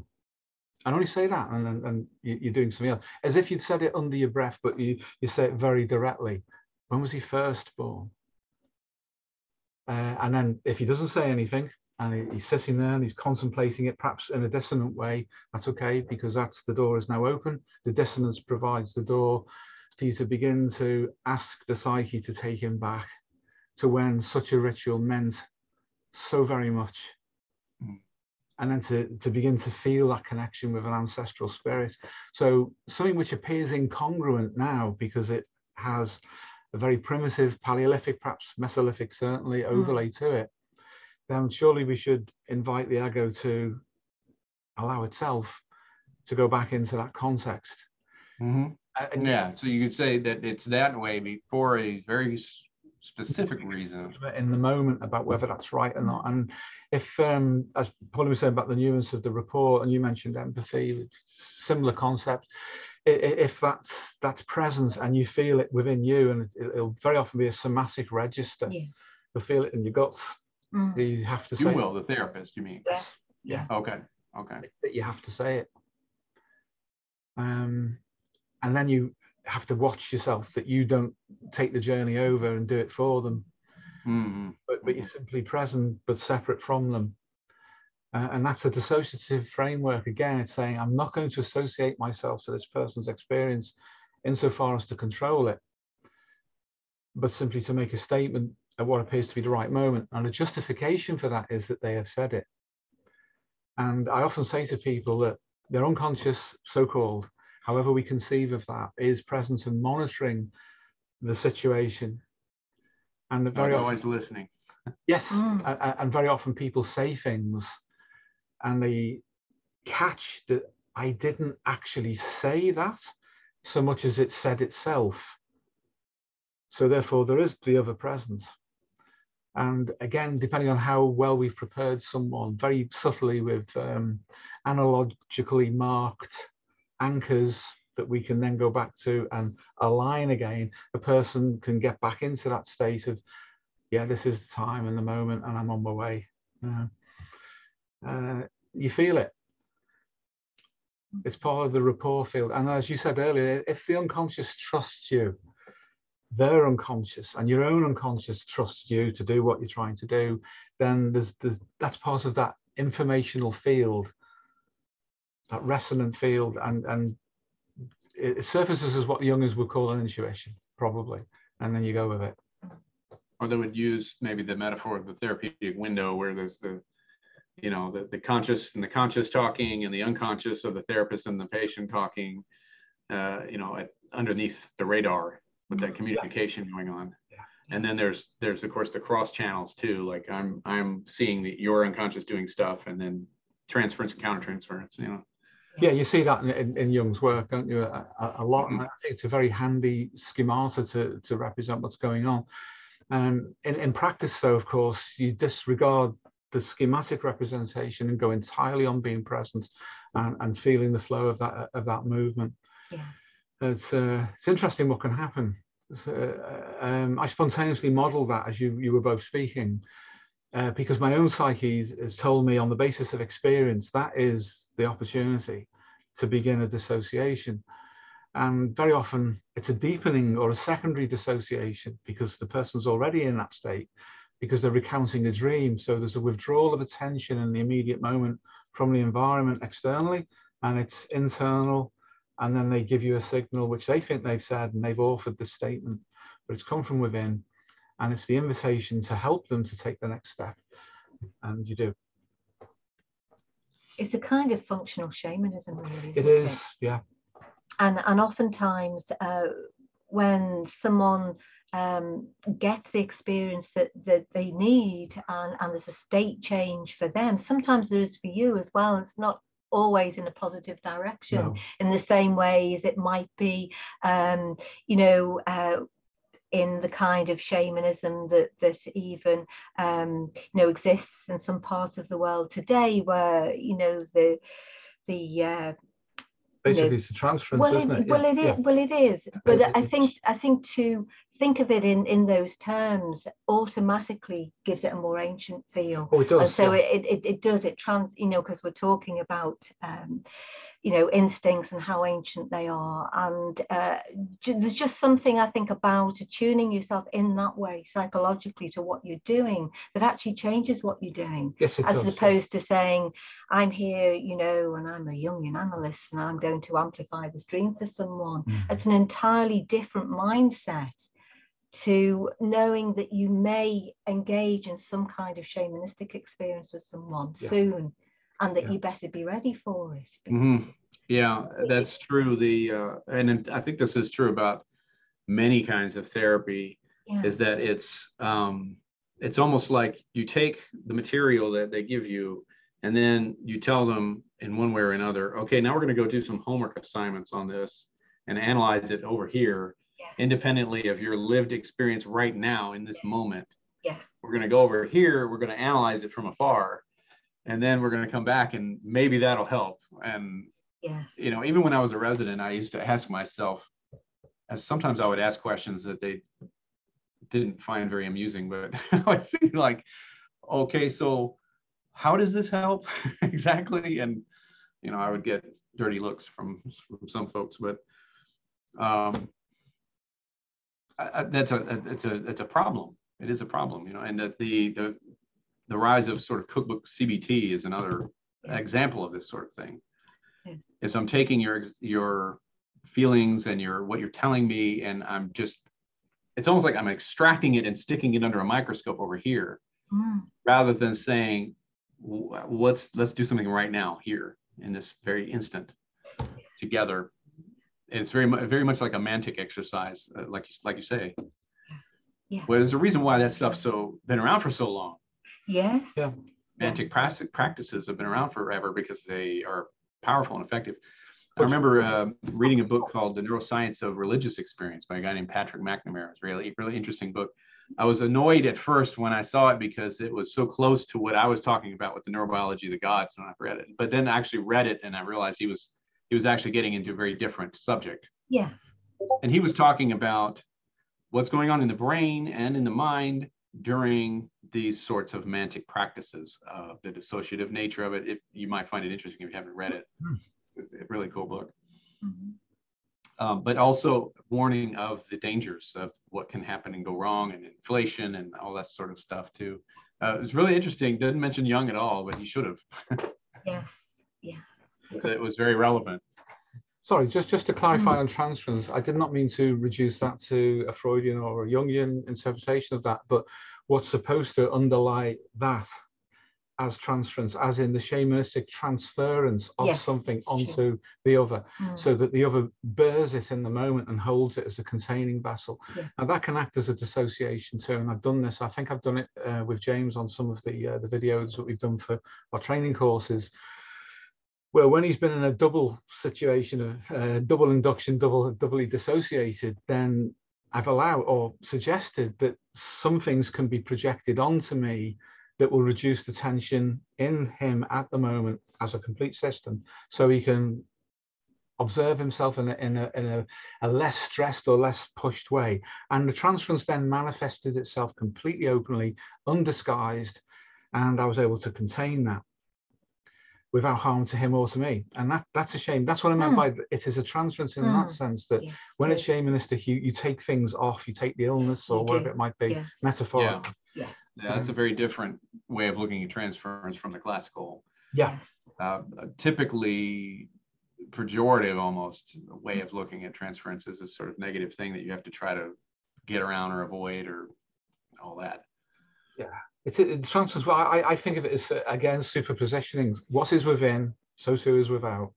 And only say that, and, and, and you're doing something else, as if you'd said it under your breath, but you, you say it very directly. When was he first born? Uh, and then if he doesn't say anything, and he, he's sitting there and he's contemplating it, perhaps in a dissonant way, that's okay, because that's the door is now open. The dissonance provides the door for you to begin to ask the psyche to take him back to when such a ritual meant so very much. Mm. And then to, to begin to feel that connection with an ancestral spirit. So something which appears incongruent now because it has a very primitive Paleolithic, perhaps Mesolithic, certainly overlay mm. to it, then surely we should invite the ego to allow itself to go back into that context. Mm-hmm. And yeah, so you could say that it's that way for a very specific reason in the moment about whether that's right or not. And if um as Pauline was saying about the nuance of the rapport, and you mentioned empathy, similar concept, if that's that's presence and you feel it within you, and it'll very often be a somatic register, yeah. you'll feel it in your guts, mm. you have to you say will it. The therapist, you mean? Yes. Yeah, okay, okay, you have to say it, um and then you have to watch yourself that you don't take the journey over and do it for them, mm-hmm. but, but you're simply present but separate from them, uh, and that's a dissociative framework. Again, it's saying I'm not going to associate myself to this person's experience insofar as to control it, but simply to make a statement at what appears to be the right moment, and a justification for that is that they have said it. And I often say to people that their unconscious, so-called, however we conceive of that, is present and monitoring the situation. And the very often, always listening. Yes, mm. and, and very often people say things and they catch that I didn't actually say that so much as it said itself. So therefore there is the other presence. And again, depending on how well we've prepared someone, very subtly with um, analogically marked anchors that we can then go back to and align again, a person can get back into that state of, yeah, this is the time and the moment, and I'm on my way. You know, uh, you feel it. It's part of the rapport field. And as you said earlier, if the unconscious trusts you, their unconscious and your own unconscious trusts you to do what you're trying to do, then there's, there's that's part of that informational field, that resonant field, and and it surfaces as what Jungers would call an intuition, probably, and then you go with it. Or they would use maybe the metaphor of the therapeutic window, where there's the, you know, the, the conscious and the conscious talking, and the unconscious of the therapist and the patient talking, uh, you know, at, underneath the radar with that communication yeah. going on. Yeah. And then there's, there's of course the cross channels too. Like I'm, I'm seeing that your unconscious doing stuff, and then transference and countertransference, you know. Yeah, you see that in, in, in Jung's work, don't you? A, a, a lot. And I think it's a very handy schemata to, to represent what's going on. Um, in, in practice, though, of course, you disregard the schematic representation and go entirely on being present and, and feeling the flow of that of that movement. Yeah. It's uh, it's interesting what can happen. Uh, um, I spontaneously modelled that as you you were both speaking, uh, because my own psyche has told me, on the basis of experience, that is the opportunity to begin a dissociation. And very often it's a deepening or a secondary dissociation, because the person's already in that state, because they're recounting a dream. So there's a withdrawal of attention in the immediate moment from the environment externally, and it's internal. And then they give you a signal which they think they've said, and they've authored this statement, but it's come from within. And it's the invitation to help them to take the next step. And you do. It's a kind of functional shamanism, really. It is, it? yeah. And, and oftentimes uh, when someone um, gets the experience that, that they need, and, and there's a state change for them, sometimes there is for you as well. It's not always in a positive direction, no. in the same way as it might be, um, you know, uh, in the kind of shamanism that that even um, you know, exists in some parts of the world today, where, you know, the the uh, basically it's a transference, well, isn't it? it? Well, yeah. it is. Yeah. Well, it is. But it, I think I think to think of it in in those terms automatically gives it a more ancient feel. Oh, it does. And so yeah. it, it it does. It trans. You know, because we're talking about um, you know, instincts and how ancient they are, and uh, there's just something I think about attuning yourself in that way psychologically to what you're doing that actually changes what you're doing. Yes, it as does. Opposed to saying, I'm here, you know, and I'm a Jungian analyst, and I'm going to amplify this dream for someone. Mm-hmm. It's an entirely different mindset to knowing that you may engage in some kind of shamanistic experience with someone yeah. soon, and that yeah. you better be ready for it. Mm-hmm. Yeah, that's true. The uh, and I think this is true about many kinds of therapy, yeah. is that it's um, it's almost like you take the material that they give you, and then you tell them in one way or another, okay, now we're going to go do some homework assignments on this and analyze it over here. Yes. Independently of your lived experience right now in this yes. moment. Yes. We're going to go over here. We're going to analyze it from afar, and then we're going to come back, and maybe that'll help. And, yes. you know, even when I was a resident, I used to ask myself, sometimes I would ask questions that they didn't find very amusing, but I think like, okay, so how does this help exactly? And, you know, I would get dirty looks from, from some folks, but, um, I, that's a it's a it's a problem. It is a problem, you know. And that the the the rise of sort of cookbook C B T is another example of this sort of thing. Yes. Is I'm taking your your feelings and your what you're telling me, and I'm just it's almost like I'm extracting it and sticking it under a microscope over here, mm. rather than saying let's let's do something right now here in this very instant together. It's very, very much like a mantic exercise, uh, like, you, like you say. Yeah. Well, there's a reason why that stuff's so, been around for so long. Yes. Yeah. Mantic yeah. practices have been around forever because they are powerful and effective. I remember uh, reading a book called The Neuroscience of Religious Experience by a guy named Patrick McNamara. It's a really, really interesting book. I was annoyed at first when I saw it because it was so close to what I was talking about with the neurobiology of the gods when I read it. But then I actually read it and I realized he was He was actually getting into a very different subject. Yeah. And he was talking about what's going on in the brain and in the mind during these sorts of mantic practices, uh, the dissociative nature of it. It. You might find it interesting if you haven't read it. It's a really cool book. Mm-hmm. um, but also warning of the dangers of what can happen and go wrong, and inflation and all that sort of stuff too. Uh, it was really interesting. Didn't mention Jung at all, but he should have. Yes. Yeah. It was very relevant. Sorry, just, just to clarify on transference, I did not mean to reduce that to a Freudian or a Jungian interpretation of that, but what's supposed to underlie that as transference, as in the shamanistic transference of yes, something onto true. the other, mm. so that the other bears it in the moment and holds it as a containing vessel. Yeah. Now that can act as a dissociation too, and I've done this, I think I've done it uh, with James on some of the, uh, the videos that we've done for our training courses, where when he's been in a double situation of uh, double induction, double doubly dissociated, then I've allowed or suggested that some things can be projected onto me that will reduce the tension in him at the moment as a complete system, so he can observe himself in a, in a, in a, a less stressed or less pushed way. And the transference then manifested itself completely openly, undisguised, and I was able to contain that without harm to him or to me. And that that's a shame. That's what I meant mm. by it is a transference in mm. that sense, that yes, when it's shamanistic, you, you take things off, you take the illness or whatever it might be, yeah. metaphorically. Yeah. Yeah. Yeah, that's a very different way of looking at transference from the classical, yeah, uh, typically pejorative almost way of looking at transference as a sort of negative thing that you have to try to get around or avoid or all that. Yeah. It's it, transference. Well, I, I think of it as uh, again superpositioning. What is within, so too is without,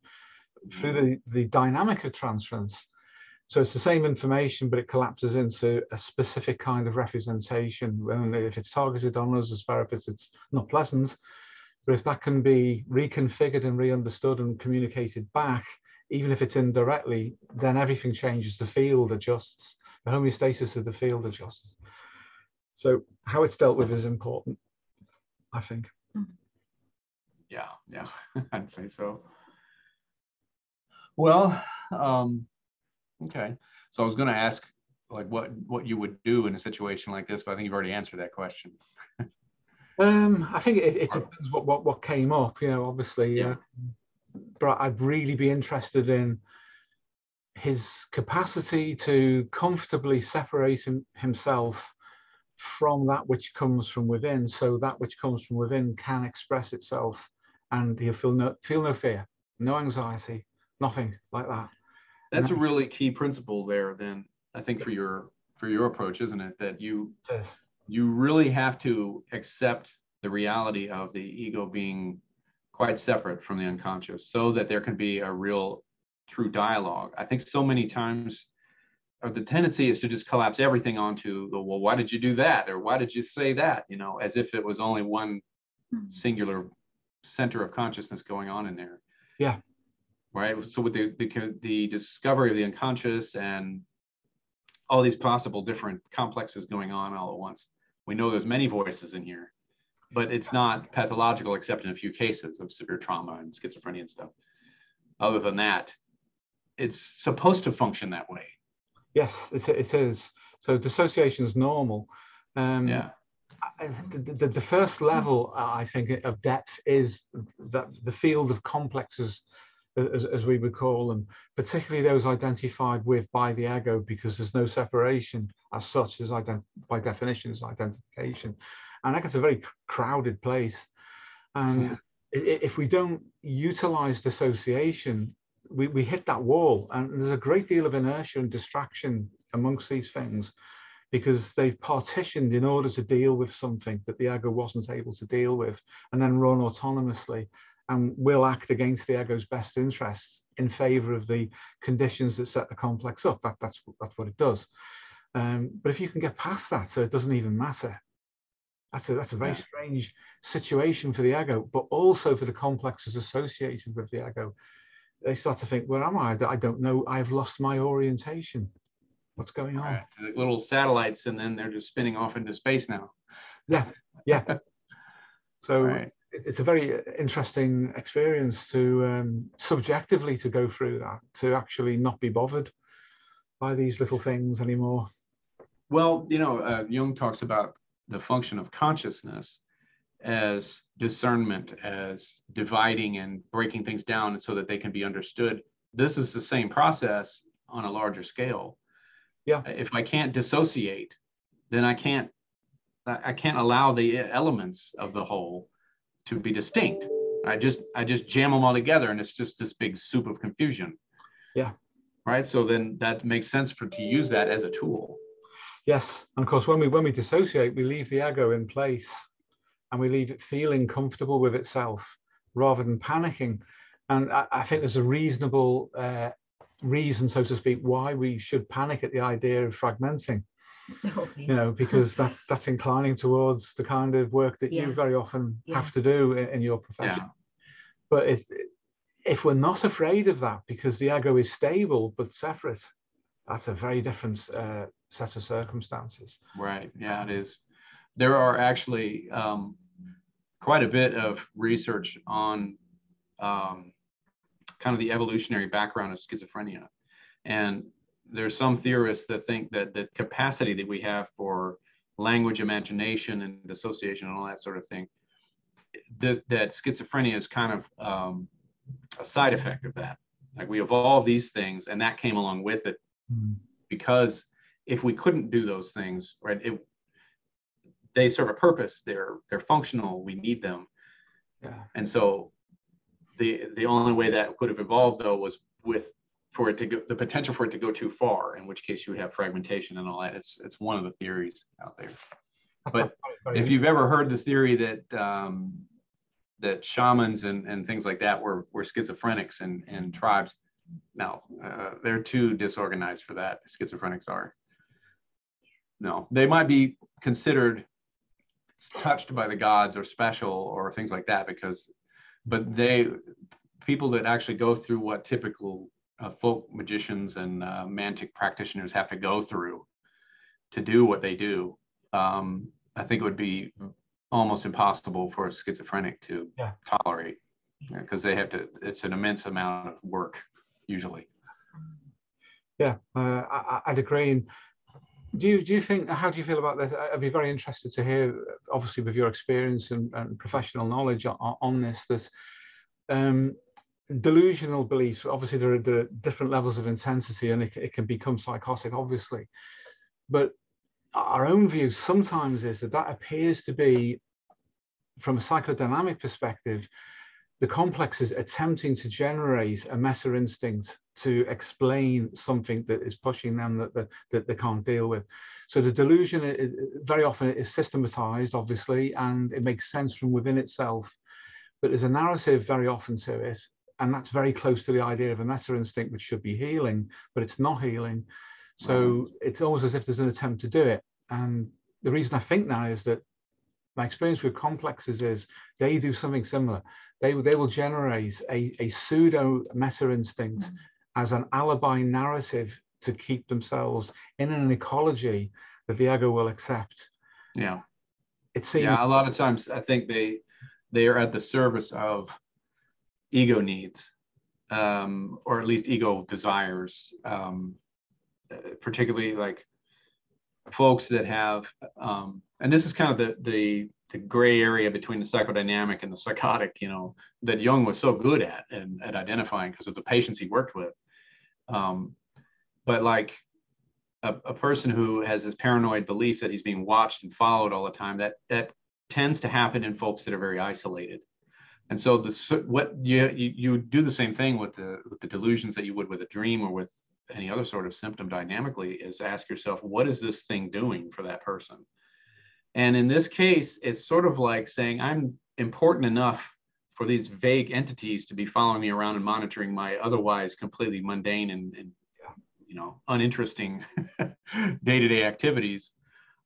through the, the dynamic of transference. So it's the same information, but it collapses into a specific kind of representation. And if it's targeted on us as therapists, it's not pleasant. But if that can be reconfigured and re-understood and communicated back, even if it's indirectly, then everything changes. The field adjusts. The homeostasis of the field adjusts. So how it's dealt with is important, I think. Yeah, yeah, I'd say so. Well, um, okay. So I was going to ask, like, what what you would do in a situation like this, but I think you've already answered that question. um, I think it, it depends what, what what came up, you know. Obviously, yeah. uh, but I'd really be interested in his capacity to comfortably separate him, himself. From that which comes from within, so that which comes from within can express itself, and he'll feel no feel no fear, no anxiety, nothing like that. That's a really key principle there, then, I think, for your for your approach, isn't it? That you you really have to accept the reality of the ego being quite separate from the unconscious, so that there can be a real, true dialogue. I think so many times. Or the tendency is to just collapse everything onto the, well, why did you do that? Or why did you say that? You know, as if it was only one singular center of consciousness going on in there. Yeah. Right. So with the, the, the discovery of the unconscious and all these possible different complexes going on all at once, we know there's many voices in here, but it's not pathological except in a few cases of severe trauma and schizophrenia and stuff. Other than that, it's supposed to function that way. Yes, it is. So dissociation is normal. Um, yeah. The, the, the first level, I think, of depth is that the field of complexes, as, as we would call them, particularly those identified with by the ego, because there's no separation as such as ident by definition is identification. And I guess it's a very crowded place. And yeah. if we don't utilize dissociation, We, we hit that wall, and there's a great deal of inertia and distraction amongst these things because they've partitioned in order to deal with something that the ego wasn't able to deal with and then run autonomously and will act against the ego's best interests in favor of the conditions that set the complex up. That, that's, that's what it does. Um, but if you can get past that, so it doesn't even matter. That's a, that's a very strange situation for the ego, but also for the complexes associated with the ego. They start to think, where am I? I don't know. I've lost my orientation. What's going on? Right. Like little satellites, and then they're just spinning off into space now. Yeah, yeah. So right. It's a very interesting experience to um, subjectively to go through that, to actually not be bothered by these little things anymore. Well, you know, uh, Jung talks about the function of consciousness as discernment, as dividing and breaking things down so that they can be understood. This is the same process on a larger scale. Yeah. If I can't dissociate, then I can't I can't allow the elements of the whole to be distinct. I just I just jam them all together, and it's just this big soup of confusion. Yeah. Right. So then that makes sense for to use that as a tool. Yes. And of course, when we when we dissociate, we leave the ego in place and we leave it feeling comfortable with itself rather than panicking. And I, I think there's a reasonable uh, reason, so to speak, why we should panic at the idea of fragmenting. Oh, yeah. You know, because that's that's inclining towards the kind of work that yes. you very often yeah. have to do in, in your profession. Yeah. But if if we're not afraid of that, because the ego is stable but separate, that's a very different uh, set of circumstances. Right. Yeah, it is. There are actually um, quite a bit of research on um, kind of the evolutionary background of schizophrenia, and there's some theorists that think that the capacity that we have for language, imagination, and dissociation, and all that sort of thing, th that schizophrenia is kind of um, a side effect of that. Like we evolved these things, and that came along with it, mm-hmm. because if we couldn't do those things, right? It, they serve a purpose. They're they're functional. We need them, yeah. And so the the only way that could have evolved though was with for it to go, the potential for it to go too far, in which case you would have fragmentation and all that. It's, it's one of the theories out there. But if you've ever heard the theory that, um, that shamans and, and things like that were, were schizophrenics and, and tribes, no, uh, they're too disorganized for that. Schizophrenics are. No, they might be considered touched by the gods or special or things like that because, but they, people that actually go through what typical Uh, folk magicians and uh, mantic practitioners have to go through to do what they do. Um, I think it would be almost impossible for a schizophrenic to yeah. tolerate because yeah, they have to, it's an immense amount of work usually. Yeah, uh, I, I'd agree. And do you, do you think, how do you feel about this? I'd be very interested to hear, obviously with your experience and, and professional knowledge on, on this, that um, delusional beliefs, obviously there are, there are different levels of intensity and it, it can become psychotic, obviously. But our own view sometimes is that that appears to be, from a psychodynamic perspective, the complex is attempting to generate a meta instinct to explain something that is pushing them that, that, that they can't deal with. So the delusion is, very often is systematized, obviously, and it makes sense from within itself. But there's a narrative very often to it. And that's very close to the idea of a meta instinct, which should be healing, but it's not healing. So right. It's almost as if there's an attempt to do it. And the reason I think now is that my experience with complexes is they do something similar. They, they will generate a, a pseudo meta instinct mm-hmm. as an alibi narrative to keep themselves in an ecology that the ego will accept. Yeah. It seems yeah, a lot of times I think they, they are at the service of ego needs, um, or at least ego desires, um, particularly like folks that have, um, and this is kind of the, the the gray area between the psychodynamic and the psychotic, you know, that Jung was so good at and at identifying because of the patients he worked with. Um, but like a, a person who has this paranoid belief that he's being watched and followed all the time, that that tends to happen in folks that are very isolated. And so this, what you, you, you do the same thing with the, with the delusions that you would with a dream or with any other sort of symptom dynamically is ask yourself, what is this thing doing for that person? And in this case, it's sort of like saying, I'm important enough for these vague entities to be following me around and monitoring my otherwise completely mundane and, and you know, uninteresting day-to-day activities.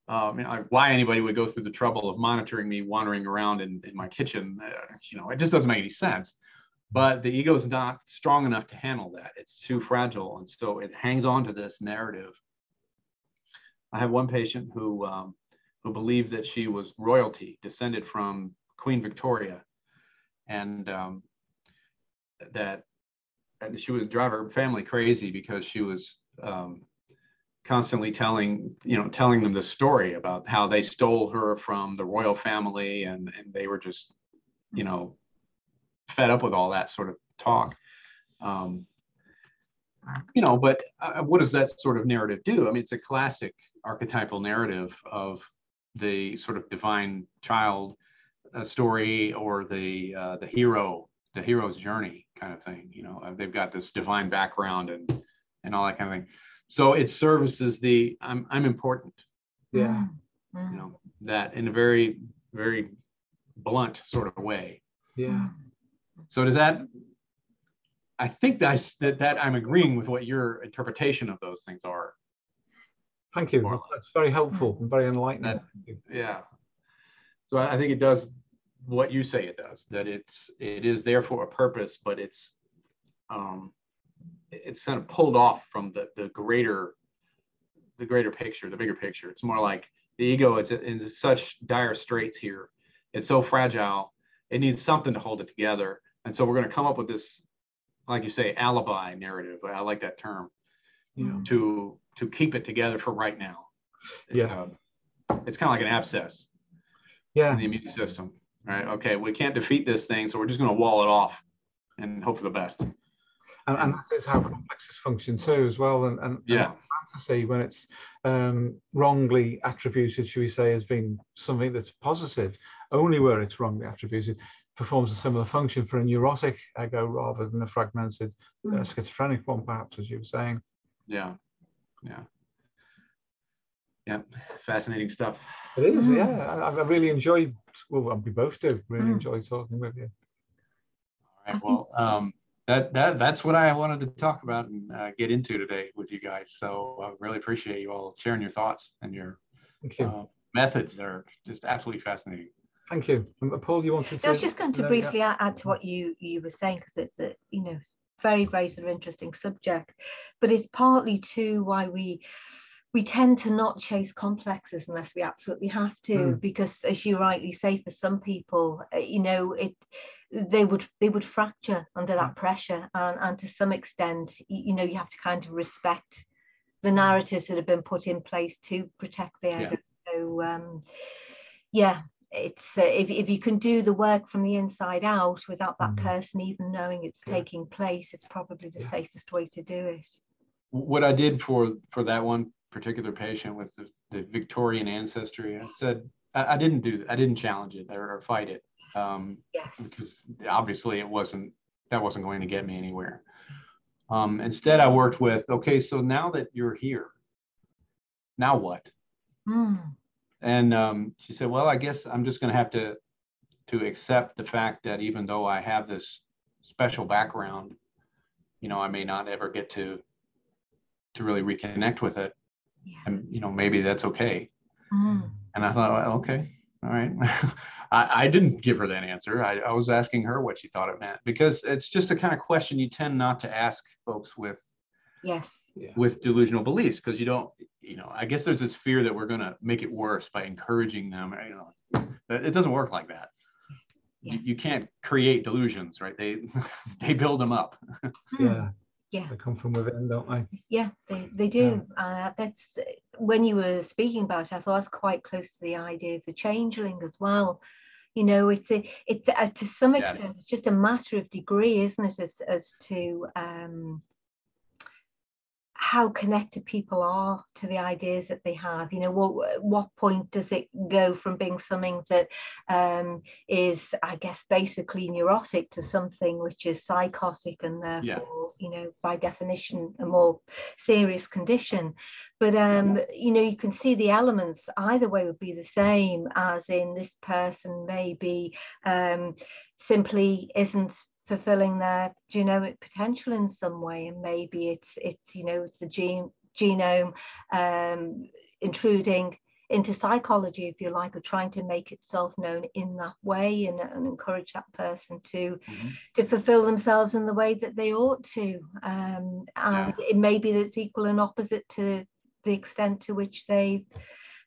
Um, you know, like why anybody would go through the trouble of monitoring me wandering around in, in my kitchen, uh, you know, it just doesn't make any sense. But the ego is not strong enough to handle that. It's too fragile. And so it hangs on to this narrative. I had one patient who, um, who believed that she was royalty, descended from Queen Victoria. And um, that and she would drive her family crazy because she was... Um, constantly telling, you know, telling them the story about how they stole her from the royal family and, and they were just, you know, fed up with all that sort of talk. Um, you know, but uh, what does that sort of narrative do? I mean, it's a classic archetypal narrative of the sort of divine child uh, story or the, uh, the hero, the hero's journey. kind of thing. You know, they've got this divine background and and all that kind of thing. So it services the I'm I'm important. Yeah. Mm-hmm. You know, that in a very, very blunt sort of way. Yeah. So does that, I think that's, that that I'm agreeing with what your interpretation of those things are. Thank you. Well, that's very helpful and very enlightening. That, yeah. So I think it does what you say it does, that it's, it is there for a purpose, but it's, um, it's kind of pulled off from the, the greater, the greater picture, the bigger picture. It's more like the ego is in such dire straits here. It's so fragile. It needs something to hold it together. And so we're going to come up with this, like you say, alibi narrative. I like that term, you know, to, to keep it together for right now. It's, yeah. Uh, it's kind of like an abscess. Yeah. In the immune system. Right. Okay. We can't defeat this thing. So we're just going to wall it off and hope for the best. And, and that is how complexes function too, as well. And, and, yeah. and fantasy, when it's um, wrongly attributed, should we say, as being something that's positive, only where it's wrongly attributed, performs a similar function for a neurotic ego rather than a fragmented uh, schizophrenic one, perhaps, as you were saying. Yeah. Yeah. Yeah. Fascinating stuff. It is. Mm-hmm. Yeah. I, I really enjoyed, well, we both do really mm. enjoy talking with you. All right. Well, um, That, that that's what I wanted to talk about and uh, get into today with you guys. So I uh, really appreciate you all sharing your thoughts and your you. uh, methods. They're just absolutely fascinating. Thank you. And Paul, you wanted to? I was just going to briefly yeah. add to what you you were saying, because it's a you know very very sort of interesting subject, but it's partly too why we. We tend to not chase complexes unless we absolutely have to, mm. because, as you rightly say, for some people, you know, it they would they would fracture under that pressure, and and to some extent, you know, you have to kind of respect the narratives that have been put in place to protect the ego. Yeah. So, um, yeah, it's uh, if if you can do the work from the inside out without that mm. person even knowing it's yeah. taking place, it's probably the yeah. safest way to do it. What I did for for that one particular patient with the, the Victorian ancestry, I said I, I didn't do that. I didn't challenge it or, or fight it, um, yes. because obviously it wasn't that wasn't going to get me anywhere. Um, instead, I worked with, okay, so now that you're here, now what? Mm. And um, she said, well, I guess I'm just going to have to to accept the fact that even though I have this special background, you know, I may not ever get to to really reconnect with it. Yeah. And, you know, maybe that's okay. Mm. And I thought, well, okay, all right. I, I didn't give her that answer. I, I was asking her what she thought it meant, because it's just the kind of question you tend not to ask folks with, yes, with delusional beliefs, because you don't, you know, I guess there's this fear that we're going to make it worse by encouraging them. You know, it doesn't work like that. Yeah. You, you can't create delusions, right? They, they build them up. Yeah. Yeah. They come from within, don't they? Yeah, they, they do. Yeah. Uh, that's when you were speaking about it, I thought I was quite close to the idea of the changeling as well. You know, it's a, it's a, to some extent, yes. it's just a matter of degree, isn't it, as, as to um, how connected people are to the ideas that they have. You know, what what point does it go from being something that um, is, I guess, basically neurotic to something which is psychotic and therefore, yeah. you know, by definition, a more serious condition. But, um, yeah. you know, you can see the elements either way would be the same, as in this person maybe um, simply isn't fulfilling their genomic potential in some way, and maybe it's it's you know it's the gene genome um intruding into psychology, if you like, or trying to make itself known in that way, and, and encourage that person to mm-hmm. to fulfill themselves in the way that they ought to, um and yeah. it may be that's equal and opposite to the extent to which they've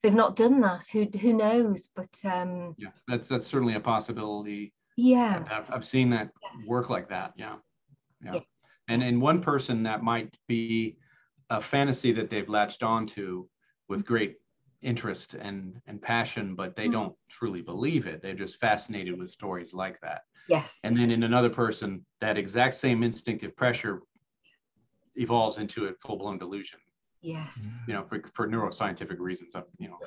they've not done that. Who who knows? But um yeah, that's that's certainly a possibility. Yeah, I've, I've seen that yes. work like that. Yeah. yeah, yeah. And in one person, that might be a fantasy that they've latched onto with mm-hmm. great interest and and passion, but they mm-hmm. don't truly believe it. They're just fascinated with stories like that. Yes. And then in another person, that exact same instinctive pressure evolves into a full-blown delusion. Yes. You know, for, for neuroscientific reasons, you know,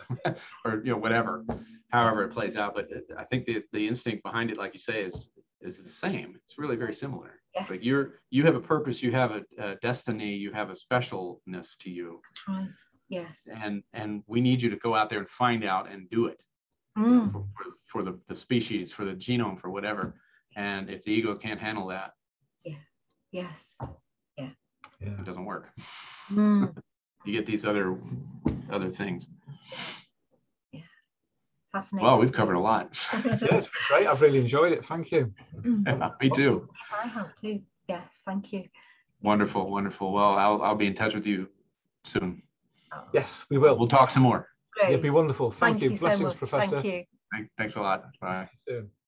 or, you know, whatever, however it plays out. But I think the, the instinct behind it, like you say, is is the same. It's really very similar. Yes. Like you're, you have a purpose, you have a, a destiny, you have a specialness to you. That's right. Yes. And and we need you to go out there and find out and do it mm. you know, for, for, for the, the species, for the genome, for whatever. And if the ego can't handle that, yeah, yes, yeah, yeah. it doesn't work. Mm. You get these other other things. Fascinating. Well, we've covered a lot. Yes, great. I've really enjoyed it. Thank you. Yeah, me too. Yes, I have too. Yes, thank you. Wonderful, wonderful. Well, I'll I'll be in touch with you soon. Oh. Yes, we will. We'll talk some more. Great. It'd be wonderful. Thank, thank you. you. Blessings, so Professor. Thank you. Thanks a lot. Bye.